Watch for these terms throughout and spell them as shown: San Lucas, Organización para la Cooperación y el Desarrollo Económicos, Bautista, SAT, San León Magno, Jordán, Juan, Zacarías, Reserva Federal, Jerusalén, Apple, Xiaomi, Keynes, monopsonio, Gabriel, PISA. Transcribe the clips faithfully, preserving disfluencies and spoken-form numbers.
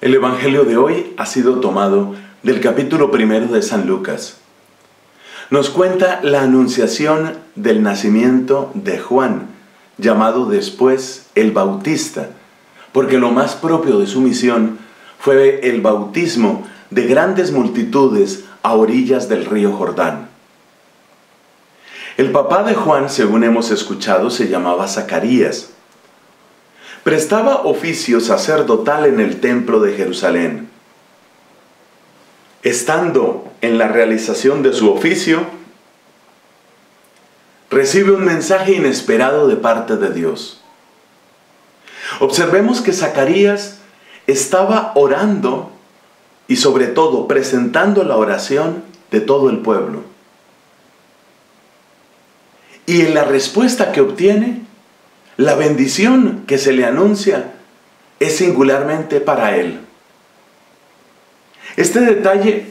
El Evangelio de hoy ha sido tomado del capítulo primero de San Lucas. Nos cuenta la anunciación del nacimiento de Juan, llamado después el Bautista, porque lo más propio de su misión fue el bautismo de grandes multitudes a orillas del río Jordán. El papá de Juan, según hemos escuchado, se llamaba Zacarías. Prestaba oficio sacerdotal en el templo de Jerusalén. Estando en la realización de su oficio, recibe un mensaje inesperado de parte de Dios. Observemos que Zacarías estaba orando y sobre todo presentando la oración de todo el pueblo. Y en la respuesta que obtiene, la bendición que se le anuncia es singularmente para él. Este detalle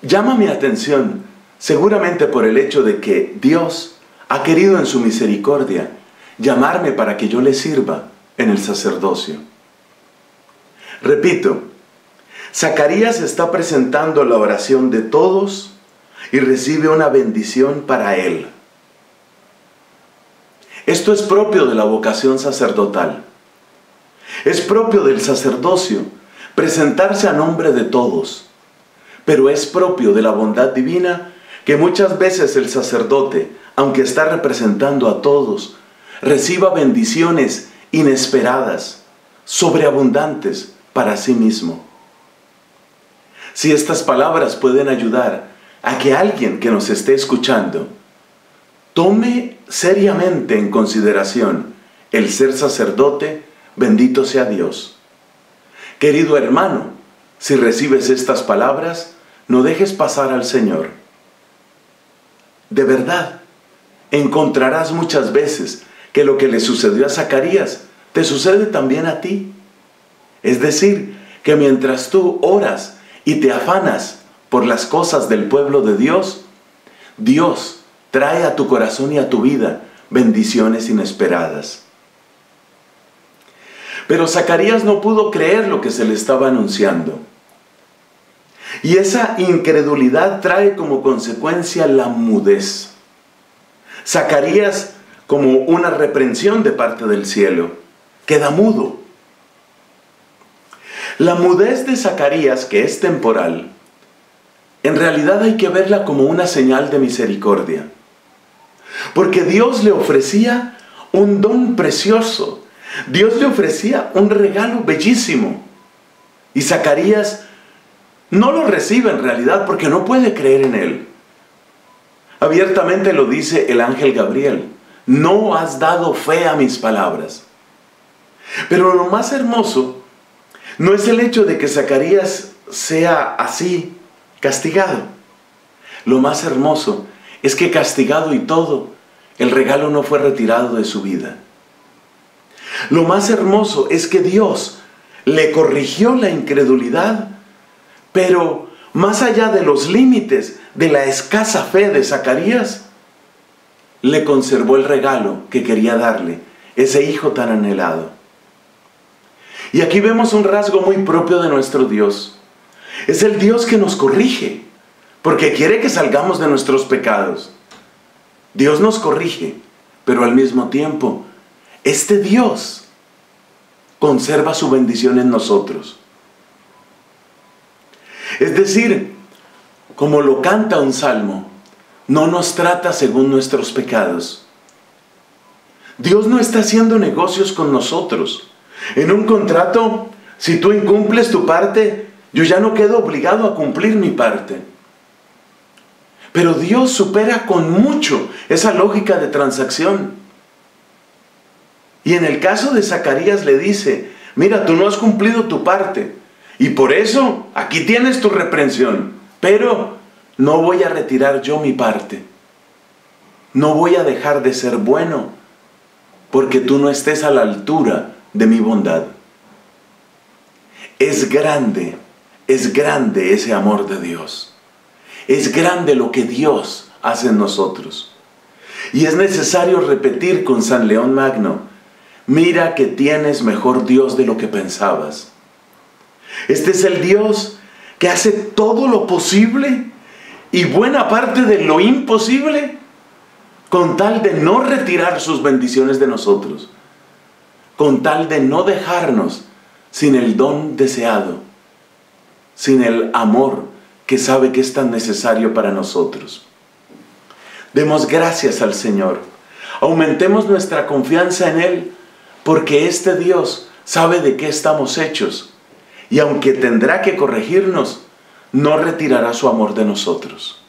llama mi atención, seguramente por el hecho de que Dios ha querido en su misericordia llamarme para que yo le sirva en el sacerdocio. Repito, Zacarías está presentando la oración de todos y recibe una bendición para él. Esto es propio de la vocación sacerdotal. Es propio del sacerdocio presentarse a nombre de todos, pero es propio de la bondad divina que muchas veces el sacerdote, aunque está representando a todos, reciba bendiciones inesperadas, sobreabundantes para sí mismo. Si estas palabras pueden ayudar a que alguien que nos esté escuchando tome seriamente en consideración el ser sacerdote, bendito sea Dios. Querido hermano, si recibes estas palabras, no dejes pasar al Señor. De verdad, encontrarás muchas veces que lo que le sucedió a Zacarías te sucede también a ti. Es decir, que mientras tú oras y te afanas por las cosas del pueblo de Dios, Dios trae a tu corazón y a tu vida bendiciones inesperadas. Pero Zacarías no pudo creer lo que se le estaba anunciando. Y esa incredulidad trae como consecuencia la mudez. Zacarías, como una reprensión de parte del cielo, queda mudo. La mudez de Zacarías, que es temporal, en realidad hay que verla como una señal de misericordia. Porque Dios le ofrecía un don precioso. Dios le ofrecía un regalo bellísimo. Y Zacarías no lo recibe en realidad porque no puede creer en él. Abiertamente lo dice el ángel Gabriel: no has dado fe a mis palabras. Pero lo más hermoso no es el hecho de que Zacarías sea así castigado. Lo más hermoso es que, castigado y todo, el regalo no fue retirado de su vida. Lo más hermoso es que Dios le corrigió la incredulidad, pero más allá de los límites de la escasa fe de Zacarías, le conservó el regalo que quería darle, ese hijo tan anhelado. Y aquí vemos un rasgo muy propio de nuestro Dios. Es el Dios que nos corrige, porque quiere que salgamos de nuestros pecados. Dios nos corrige, pero al mismo tiempo, este Dios conserva su bendición en nosotros. Es decir, como lo canta un salmo, no nos trata según nuestros pecados. Dios no está haciendo negocios con nosotros. En un contrato, si tú incumples tu parte, yo ya no quedo obligado a cumplir mi parte. Pero Dios supera con mucho esa lógica de transacción. Y en el caso de Zacarías le dice: mira, tú no has cumplido tu parte y por eso aquí tienes tu reprensión, pero no voy a retirar yo mi parte. No voy a dejar de ser bueno porque tú no estés a la altura de mi bondad. Es grande, es grande ese amor de Dios. Es grande lo que Dios hace en nosotros. Y es necesario repetir con San León Magno: mira que tienes mejor Dios de lo que pensabas. Este es el Dios que hace todo lo posible y buena parte de lo imposible con tal de no retirar sus bendiciones de nosotros, con tal de no dejarnos sin el don deseado, sin el amor que sabe que es tan necesario para nosotros. Demos gracias al Señor, aumentemos nuestra confianza en Él, porque este Dios sabe de qué estamos hechos, y aunque tendrá que corregirnos, no retirará su amor de nosotros.